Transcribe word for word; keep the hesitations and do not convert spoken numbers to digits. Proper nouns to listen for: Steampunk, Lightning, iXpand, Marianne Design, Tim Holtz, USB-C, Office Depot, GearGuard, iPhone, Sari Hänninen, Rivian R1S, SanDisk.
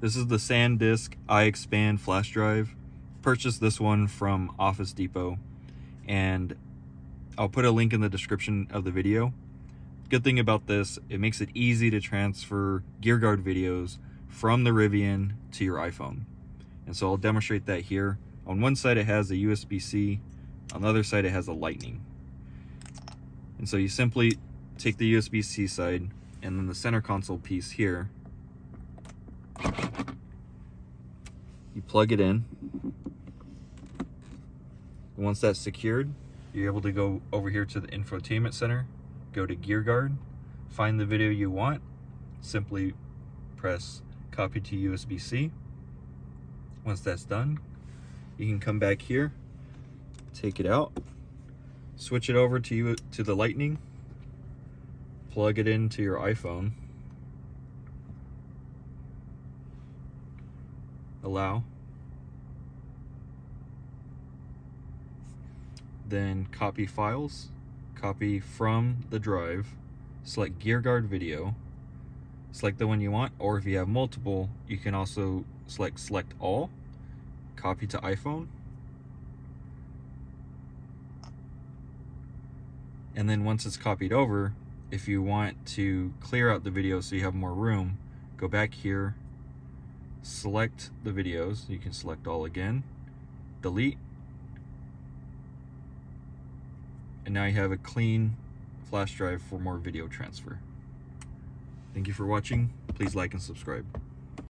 This is the SanDisk iXpand flash drive. Purchased this one from Office Depot, and I'll put a link in the description of the video. Good thing about this, it makes it easy to transfer GearGuard videos from the Rivian to your iPhone. And so I'll demonstrate that here. On one side it has a U S B C, on the other side it has a Lightning. And so you simply take the U S B C side and then the center console piece here. You plug it in. Once that's secured, you're able to go over here to the infotainment center, go to GearGuard, find the video you want, simply press copy to U S B C. Once that's done, you can come back here, take it out, switch it over to you to the Lightning, plug it into your iPhone, allow, then copy files, copy from the drive, select GearGuard video, select the one you want, or if you have multiple, you can also select select all, copy to iPhone, and then once it's copied over, if you want to clear out the video so you have more room, go back here, select the videos, you can select all again, delete, and now you have a clean flash drive for more video transfer. Thank you for watching. Please like and subscribe.